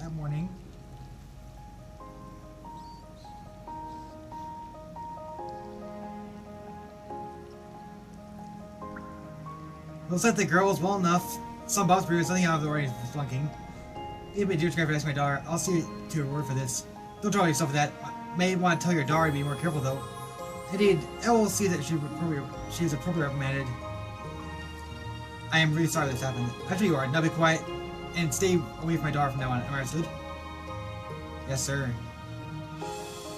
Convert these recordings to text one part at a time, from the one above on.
that morning. Looks like the girl was well enough. Some bumps bruise, nothing out of the ordinary flunking. If we do try to ask my daughter, I'll see to her word for this. Don't trouble yourself with that. I may want to tell your daughter to be more careful, though. Indeed, I will see that she is appropriately reprimanded. I am really sorry this happened. Actually, you are. Now be quiet and stay away from my daughter from now on. Am I understood? Yes, sir.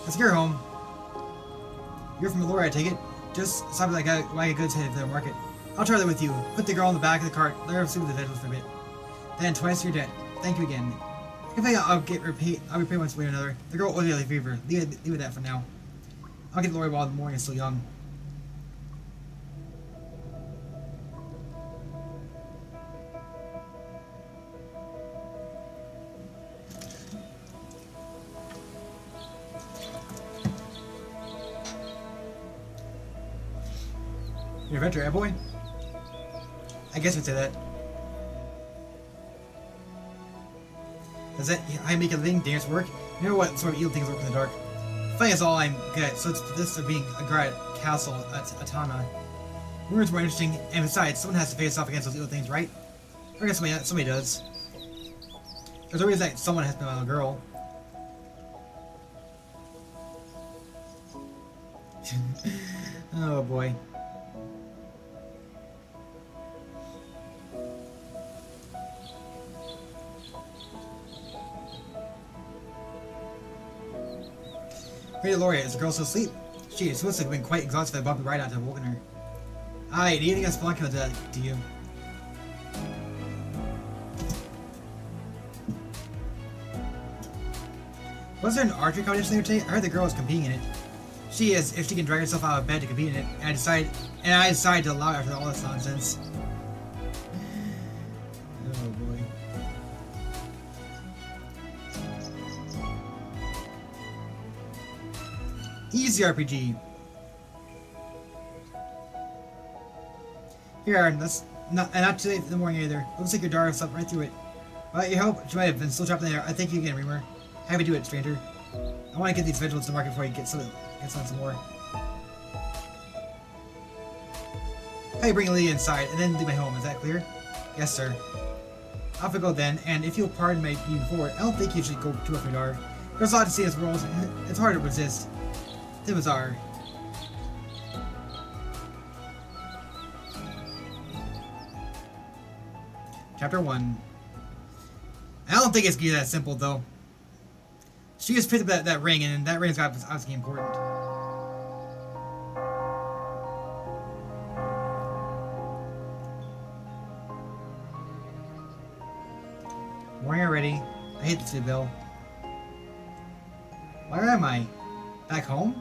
Let's get her home. You're from Aloria, I take it. Just stop at that wagon goods headed to the market. I'll try that with you. Put the girl in the back of the cart. Let her sleep with the vegetables for a bit. Then twice your debt. Thank you again. If I'll repay once way or another. The girl will be a fever. Leave it that for now. I'll get Lori while the morning is still young. Your adventure, eh, boy? I guess we'd say that. Does that I make a thing dance work? You know what sort of evil things work in the dark? Fighting is all I'm good at, so it's this of being a guard at castle Atana. Rumors were interesting, and besides, someone has to face off against those evil things, right? I guess somebody does. There's always that someone has been a little girl. Oh boy. Pretty Aloria, is the girl still asleep? She is supposed to have been quite exhausted by the bumpy ride out to have woken her. Aye, do you think a spelunking will do that to you? Was there an archery competition there today? I heard the girl was competing in it. She is, if she can drag herself out of bed to compete in it, and I decided to allow it after all this nonsense. Easy RPG. Here, that's not too late in the morning either. Looks like your daughter slept right through it. Well, you hope she might have been still trapped in there. I thank you again, Reamer. Have you do it, stranger. I want to get these vegetables to the market before you get some more. I'll bring Leah inside and then leave my home. Is that clear? Yes, sir. I'll have to go then, and if you'll pardon my being forward, I don't think you should go too much, my daughter. There's a lot to see in this world. It's hard to resist. It was our. Chapter 1. I don't think it's gonna be that simple, though. She just picked up that ring, and that ring's got obviously important. Morning already. I hate the city bell. Where am I? Back home?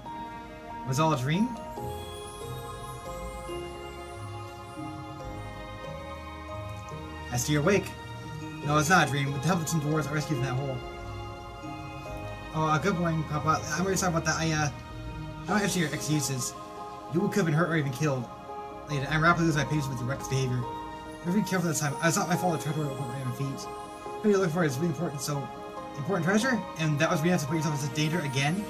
Was all a dream? I see you're awake. No, it's not a dream. With the help of some dwarves, I rescued from that hole. Oh, good morning, Papa. I'm really sorry about that. I don't answer your excuses. You could have been hurt or even killed. Later, I'm rapidly losing my patience with your reckless behavior. You have to be careful this time. It's not my fault the treasure opened right on my feet. What you're looking for is really important, so... Important treasure? And that was when you have to put yourself in danger again?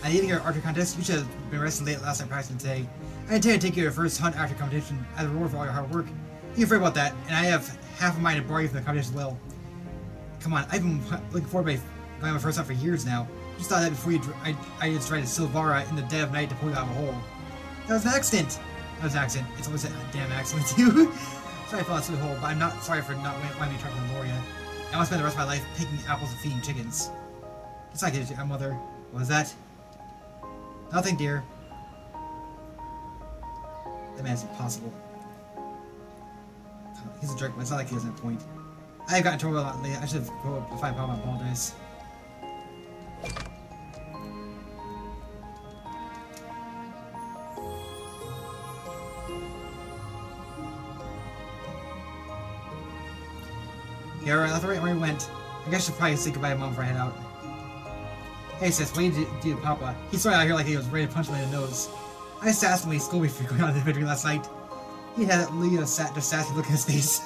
I need to get an archery contest. You should have been resting late last night practicing today. I intend to take you to your first hunt after competition as a reward for all your hard work. You're afraid about that, and I have half a mind to borrow you from the competition as well. Come on, I've been looking forward to going my first hunt for years now. Just thought that before you, I just tried to Silvara in the dead of night to pull you out of a hole. That was an accident. That was an accident. It's always a damn accident with you. Sorry I fell into the hole, but I'm not sorry for not wanting to track with Aloria. I want to spend the rest of my life picking apples and feeding chickens. That's not good to your mother. What was that? Nothing, dear. That man's impossible. He's a jerk, but it's not like he doesn't have a point. I've gotten trouble a lot lately. I should have grown up to find out. I apologize. Yeah, alright, that's right where we went. I guess I should probably say goodbye to Mom before I head out. Hey sis, what did you do to Papa? He started out here like he was ready to punch me in the nose. I just asked him when he scolded me for going out of the inventory last night. He had Leah just sassy look in his face.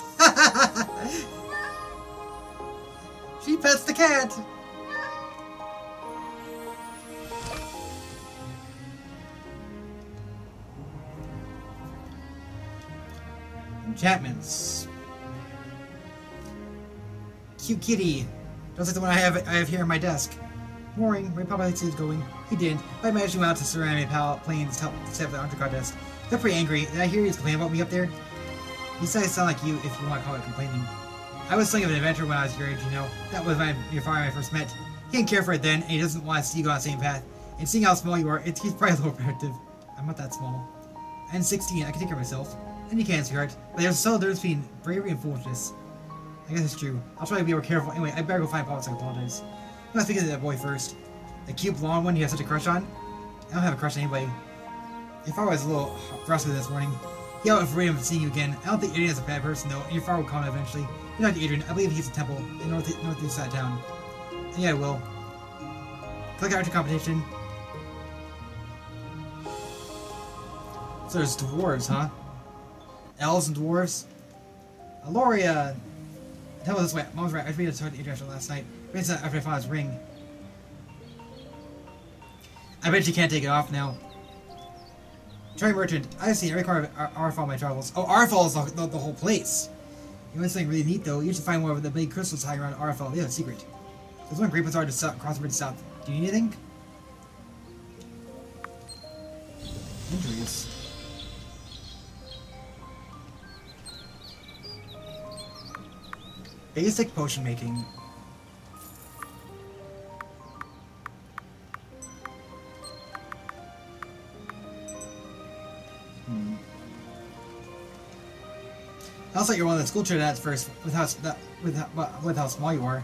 She pets the cat! Enchantments. Cute kitty. Don't say the one I have here on my desk. Mooring, where Papa is going. He didn't, but I managed him out to surround my pal planes to help set up the undercard desk. They're pretty angry. Did I hear he's complaining about me up there? He said I sound like you, if you want to call it complaining. I was thinking of an adventure when I was your age, you know. That was your father I first met. He didn't care for it then, and he doesn't want to see you go on the same path. And seeing how small you are, he's probably a little primitive. I'm not that small. I'm 16, I can take care of myself. And you can, sweetheart. But there's a solid difference between bravery and foolishness. I guess it's true. I'll try to be more careful. Anyway, I better go find Papa, so I apologize. I'm gonna think of that boy first. The cute blonde one you have such a crush on? I don't have a crush on anybody. Your father was a little frustrated this morning. He had afraid of seeing you again. I don't think Adrian is a bad person, though, and your father will calm down eventually. You're not Adrian. I believe he's a temple in northeast side town. And yeah, I will. Click out your competition. So there's dwarves, huh? Elves and dwarves? Aloria! Tell me this way. Mom's right. I read a talk to Adrian last night. After I found his ring. I bet you can't take it off now. Try merchant. I've seen every corner of Ara Fell in my travels. Oh, Ara Fell is the whole place. You know something really neat though? You should find one of the big crystals hiding around Ara Fell. They have a secret. There's one great bazaar to cross the bridge south. Do you need anything? Injuries. Basic potion making. I also thought you were one of the school children at first, with how small you are.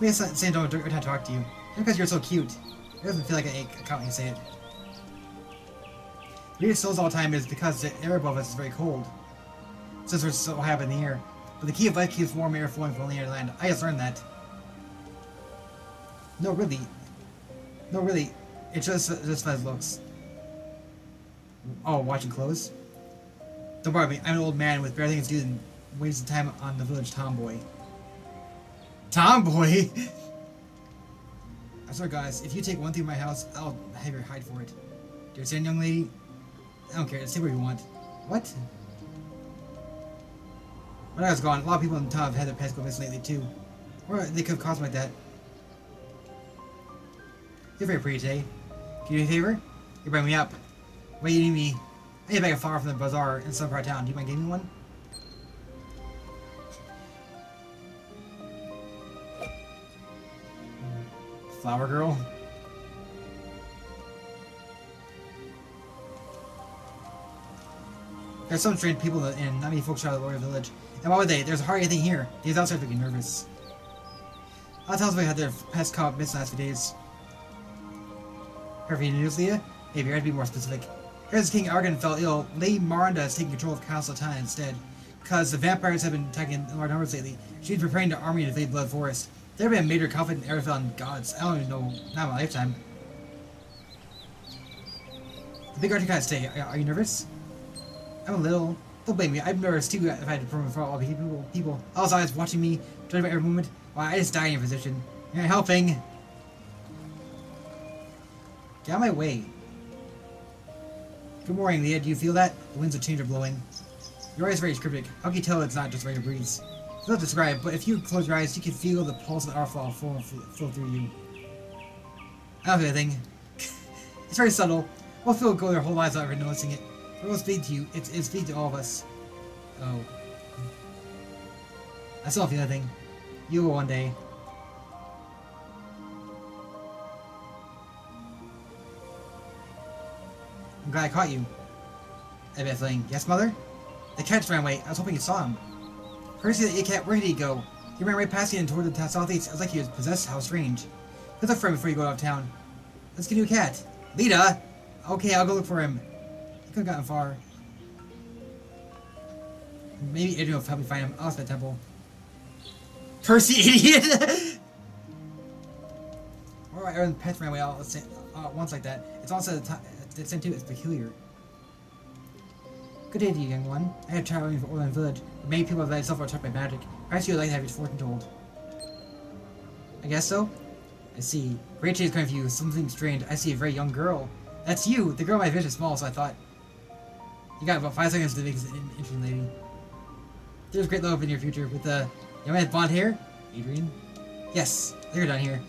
We have Sam don't every time I talk to you. And because you're so cute, it doesn't feel like an account when you say it. We use souls all the time is because the air above us is very cold, since we're so high up in the air. But the key of life keeps warm air flowing from the near land. I just learned that. No, really. It just as looks. Oh, watching clothes? Don't bother me, I'm an old man with bare things to do and wasting time on the village tomboy. Tomboy? I'm sorry guys, if you take one thing from my house, I'll have your hide for it. Do you understand, young lady? I don't care, just say what you want. What? When I was gone, a lot of people in town have had their pets go missing lately too. Or they could have caused like that. You're very pretty today. Can you do me a favor? You bring me up. Wait, you need me. I need a bag of flour from the bazaar in some part of town. Do you mind giving me one? Flower girl? There's some strange people in not many folks out of the Aloria village. And why would they? There's hardly anything here. These outsiders make me nervous. I'll tell us we had their pets caught missing the last few days. Perfect news, Leah? Maybe I had to be more specific. Here's King Argan fell ill. Lady Miranda is taking control of Castle Titan instead, because the vampires have been attacking in large numbers lately. She's preparing the army to invade Blood Forest. There's been a major conflict in Ara Fell and gods. I don't even know, not in my lifetime. The big Arctic Titanus today. Are you nervous? I'm a little. Don't blame me. I'm nervous too if I had to perform in front of all the people. I was always watching me, judging by every movement. Why, I just die in your position. You're not helping. Get out of my way. Good morning, Leah. Do you feel that? The winds of change are blowing. Your eyes are very cryptic. How can you tell it's not just regular breeze? It's not described, but if you close your eyes, you can feel the pulse of the Ara Fell flow through you. I don't feel anything. It's very subtle. Most people go their whole lives without ever noticing it. It won't speak to you. It speaks to all of us. Oh. I still don't feel anything. You will one day. I'm glad I caught you. I bet thing. Yes, mother? The cat ran away. I was hoping you saw him. Percy, the cat, where did he go? He ran right past you and toward the southeast. It was like he was possessed. How strange. Let's look for him before you go out of town. Let's get you a cat. Lita! Okay, I'll go look for him. He could've gotten far. Maybe Adrian will help me find him. I'll ask the temple. Percy, idiot! Alright, everyone's pets ran away all at once like that. It's also the time. That sent to it's peculiar. Good day to you, young one. I have traveled from Orlean Village, but many people have let themselves are touched by magic. Perhaps you would like to have your fortune told. guess so. I see. Great shades come of you. Something strange. I see a very young girl. That's you! The girl in my vision is small, so I thought... You got about 5 seconds to make this interesting, lady. There's great love in your future with the young man with blonde hair. Adrian? Yes. They're down here.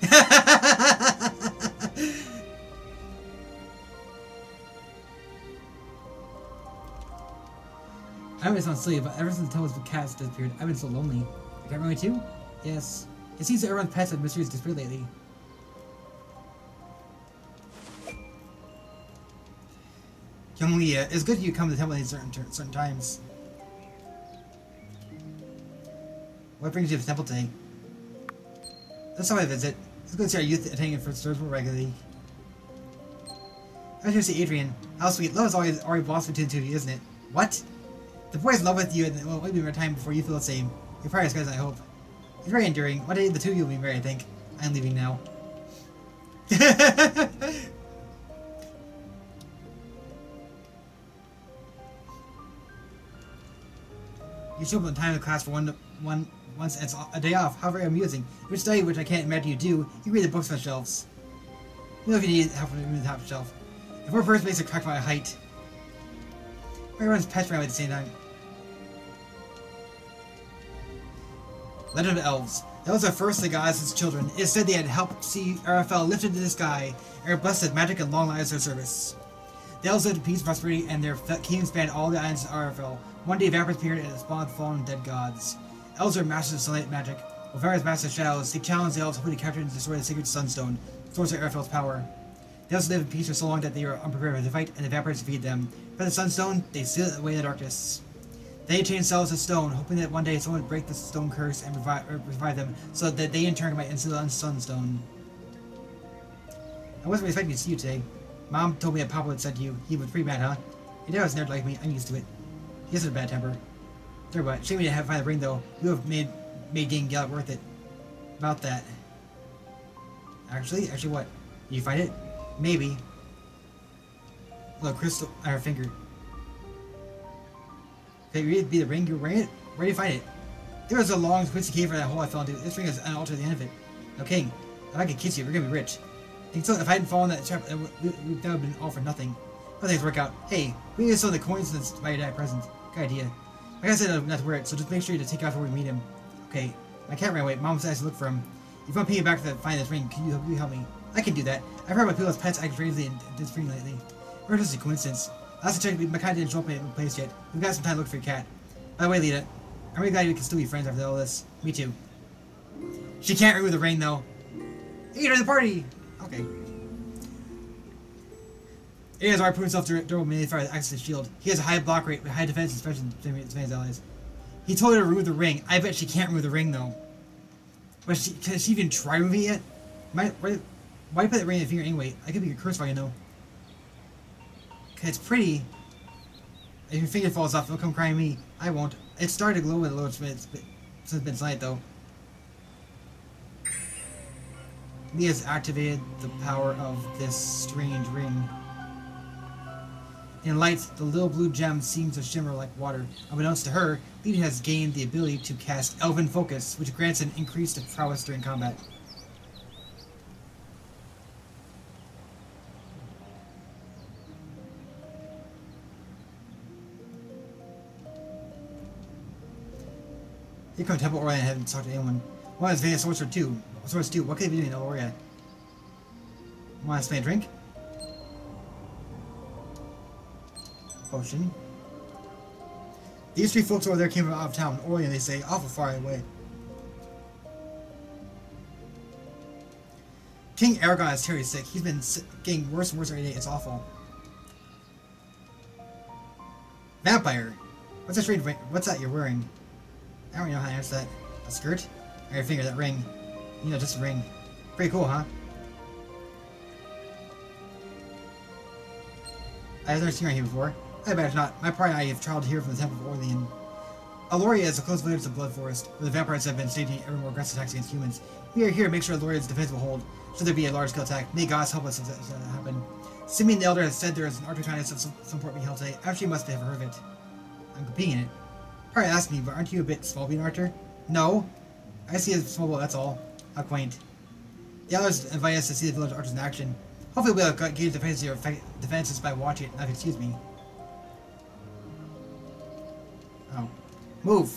I know it sounds silly, but ever since the Temple of Cats disappeared, I've been so lonely. I can't relate too? Yes. It seems that everyone's pets have mysteries disappeared lately. Young Leah, it's good you come to the temple at certain times. What brings you to the temple today? That's how I visit. It's good to see our youth attending for service more regularly. I'm here to see Adrian. How sweet. Love has already blossomed between the two of you, isn't it? What? The boy is in love with you, and it will only be more time before you feel the same. Your prior skies, I hope. It's very enduring. One day the two of you will be married, I think. I'm leaving now. You show up on time of class for once it's a day off, however amusing. Which study, which I can't imagine you do, you read the books on the shelves. You know if you need help from the top shelf. The poor first makes a crack by height. Everyone's petrified at the same time. Legend of Elves. That was the first of the gods' children. It is said they had helped see Ara Fell lifted to the sky, and were blessed with magic and long lives their service. The elves lived in peace, prosperity, and their kingdom spanned all the islands of Ara Fell. One day, vapors appeared and spawned fallen dead gods. Elves are masters of sunlight magic. While fairies master of shadows, they challenged the elves hoping to capture and destroy the sacred sunstone, source of Arafel's power. They also lived in peace for so long that they were unprepared for the fight, and the vapors defeated them. For the sunstone, they sealed away in the darkness. They changed themselves to stone, hoping that one day someone would break the stone curse and revive them, so that they in turn might instill the sunstone. I wasn't expecting to see you today. Mom told me that Papa would send you. He was pretty mad, huh? Your dad was a nerd like me. I'm used to it. He has a bad temper. Sure, but shame me to have find the ring though. You have made getting Gallup worth it. About that. Actually what? Did you find it? Maybe. Look, crystal on her finger. Could it really be the ring you ran it? Where did you find it? There was a long twisty cave for that hole I fell into. This ring is an altar at the end of it. No king, if I could kiss you, we're gonna be rich. Think so? If I hadn't fallen in that trap, that would have been all for nothing. Nothing's work out. Hey, we need to sell the coins that's by your dad present. Good idea. Like I said, not to wear it, so just make sure to take off before we meet him. Okay. My cat ran away. Mom said I should look for him. If I'm paying back to find this ring, can you help me? I can do that. I've heard about people as pets acting strangely in this ring lately. Or just a coincidence. Last check, my cat didn't show up in place yet. We've got some time to look for your cat. By the way, Leah, I'm really glad we can still be friends after all this. Me too. She can't remove the ring though. Hey, you're at the party! Okay. He has already proved himself durable mainly for access to the shield. He has a high block rate with high defense and special defense allies. He told her to remove the ring. I bet she can't remove the ring though. But can she even try removing it yet? Why put that ring in the finger anyway? I could be a curse if I know. Cause it's pretty. If your finger falls off, they'll come crying me. I won't. It started to glow with a little bit since midnight though. Leah's activated the power of this strange ring. In light, the little blue gem seems to shimmer like water. Unbeknownst to her, Leah has gained the ability to cast Elven Focus, which grants an increase to prowess during combat. Here comes Temple Orion. I haven't talked to anyone. One is Vanessa Sorcerer 2. Sorcerer 2, what could they be doing in Aloria? Want to spend a drink? Potion. These three folks over there came from out of town, Orlean, they say, awful far away. King Aragorn is terribly sick. He's been getting worse and worse every day. It's awful. Vampire. What's that you're wearing? I don't even know how to answer that. A skirt? Or your finger, that ring. You know, just a ring. Pretty cool, huh? I've never seen her here before. I bet not. My pride and I have traveled here from the Temple of Orlean. Aloria is a close village to the Blood Forest, where the vampires have been staging ever more aggressive attacks against humans. We are here to make sure Aloria's defense will hold. Should there be a large-scale attack, may gods help us if that happen. Simeon the Elder has said there is an Arctic Titanus of some port being held today. I'm sure you must have heard of it. I'm competing in it. Probably asked me, but aren't you a bit small being an archer? No. I see a small boat, that's all. How quaint. The elders invite us to see the village archers in action. Hopefully we'll gauge the fantasy of defenses by watching it. Excuse me. Oh. Move!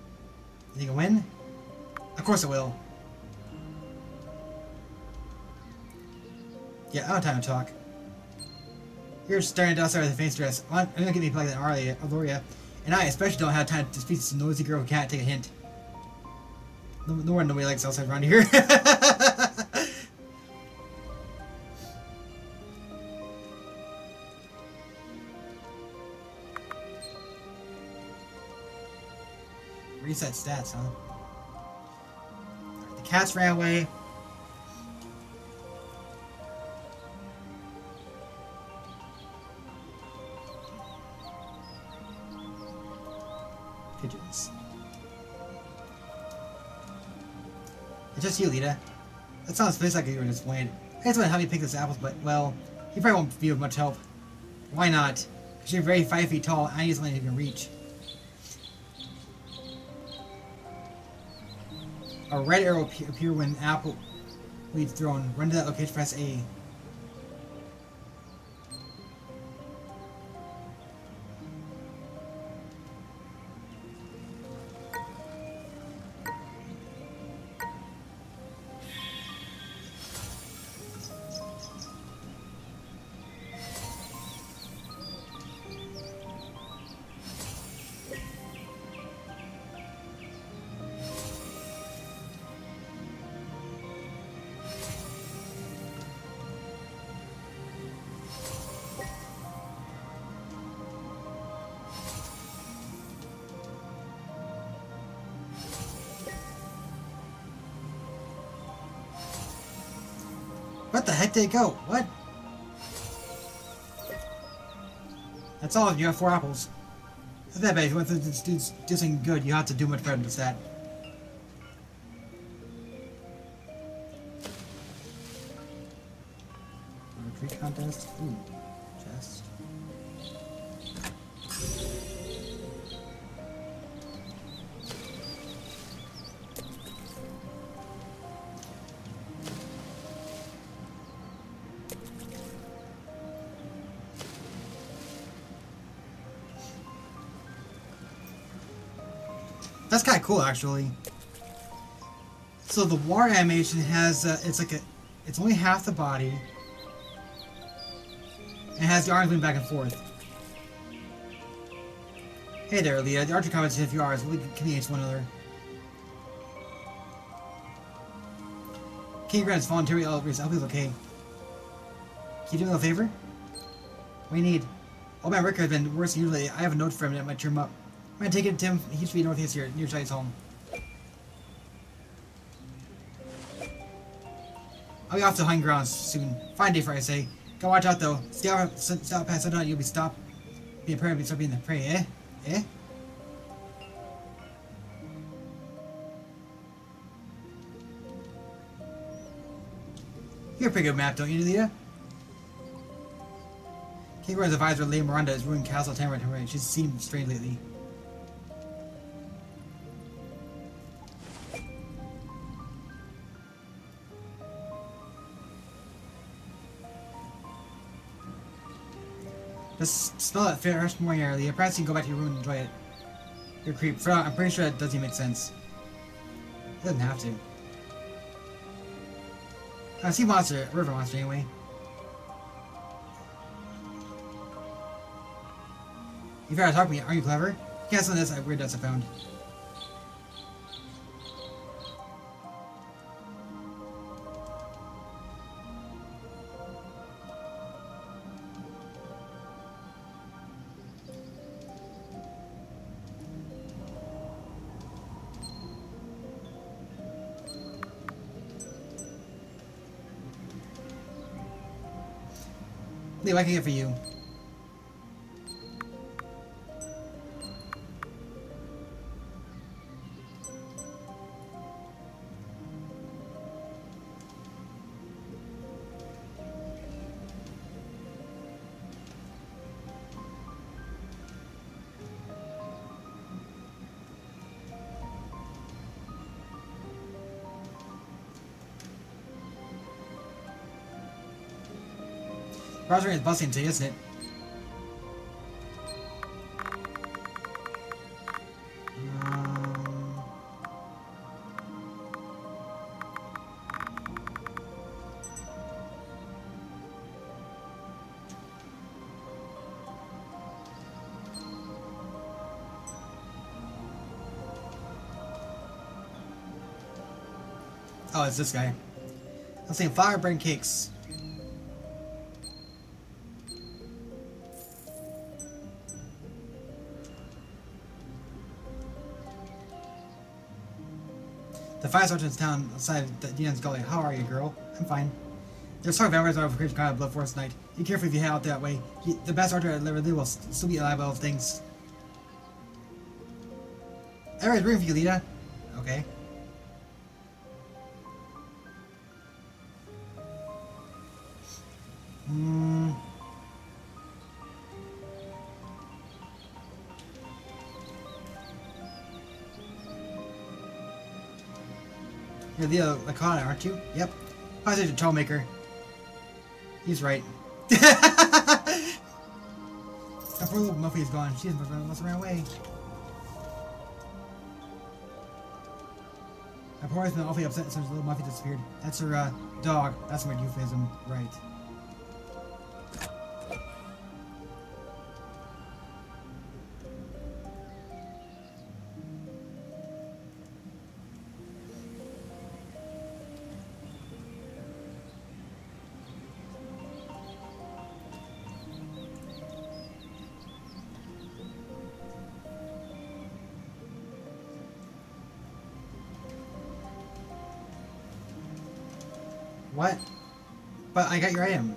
You think it'll win? Of course it will. Yeah, I don't have time to talk. You're staring at us with a face dress. I'm not gonna be plugged in Aloria, and I especially don't have time to speak to some noisy girl who can't take a hint. No one nobody likes outside around here. Reset stats, huh? The cats ran away. Pigeons. It's just you, Leah. That sounds basically like you were just playing. I just want to help you pick those apples, but, well, you probably won't be of much help. Why not? Because you're very 5 feet tall, and I need something you can reach. A red arrow will appear when an apple leaves thrown. Run to that location, press A. What the heck did it go? What? That's all of you have 4 apples. It's that bad. If you want this dude's doing good, you have to do much better than that. Retreat contest? Ooh. Chest. That's kind of cool, actually. So the war animation has, it's only half the body. And has the arms moving back and forth. Hey there, Leah. The archer comments if you are, we can communicate one another. King Grant's voluntary elders, I'll be okay. Can you do me a favor? What do you need? Oh, my record has been worse than usually. I have a note from him that might cheer him up. I'm gonna take it to him. He should be northeast here, near Titan's home. I'll be off to high grounds soon. Fine day for I say. Gotta watch out though. Stop past sundown, you'll be stopped. Be a prayer, be something in the prey, eh? Eh? You're a pretty good map, don't you, Leah? King Aragorn's advisor, Lady Miranda, is ruined Castle Tamriel. She's seemed strange lately. Just smell it fresh morning early. Perhaps you can go back to your room and enjoy it. You're a creep. For now, I'm pretty sure that doesn't make sense. It doesn't have to. I see monster. A river monster, anyway. You forgot to talk to me. Aren't you clever? Cancel this. I weird nuts I found. What can I get for you? Rosary is busting today, isn't it? Oh, it's this guy. I'm saying firebrand cakes. The fire sergeant's town outside the DN's gully. How are you, girl? I'm fine. There's sort of vampires over creatures kind of blood forest night. Be careful if you head out that way. The best archer I ever did will still be alive all things. Everybody's rooting for you, Leah. Okay. You're the Lacana, aren't you? Yep. I was a troublemaker. He's right. That poor little Muffy is gone. She's must run away. My poor wife's been awfully upset since little Muffy disappeared. That's her dog. That's my euphemism, right? What? But I got your item.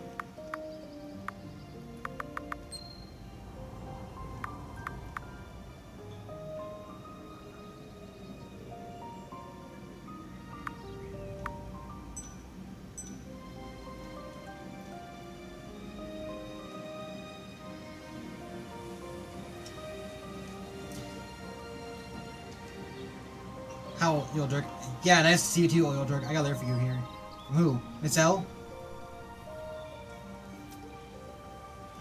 How, Yoldrick? Yeah, nice to see you too, Yoldrick. I got there for you here. Who? Miss L?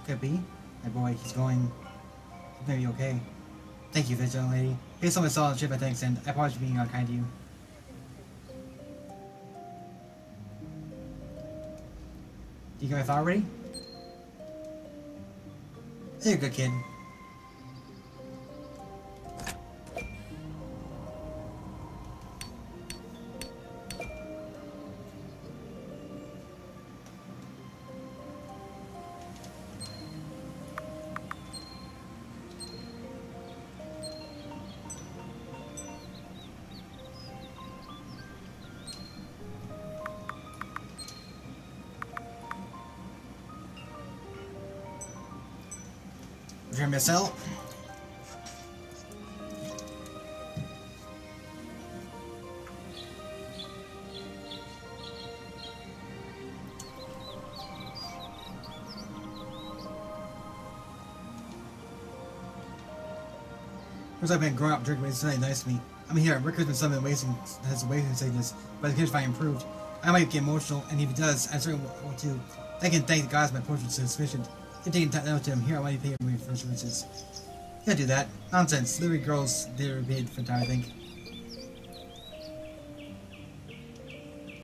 Could be. That boy, he's going. He's gonna be okay. Thank you, this young lady. Based on my solid ship, I thanks, and I apologize for being unkind to you. Do you get my thought already? You're a good kid. Myself. Since I've been growing up drinking, it's really nice to me. I'm here. Ricker's been something wasting has a wasting sickness, but the kid's finally improved. I might get emotional, and if he does, I certainly will too. I can thank the gods my portrait's sufficient. You're taking time out to him here. I want you to pay me for services. Yeah, do that. Nonsense. Literary girls, they're paid for time, I think.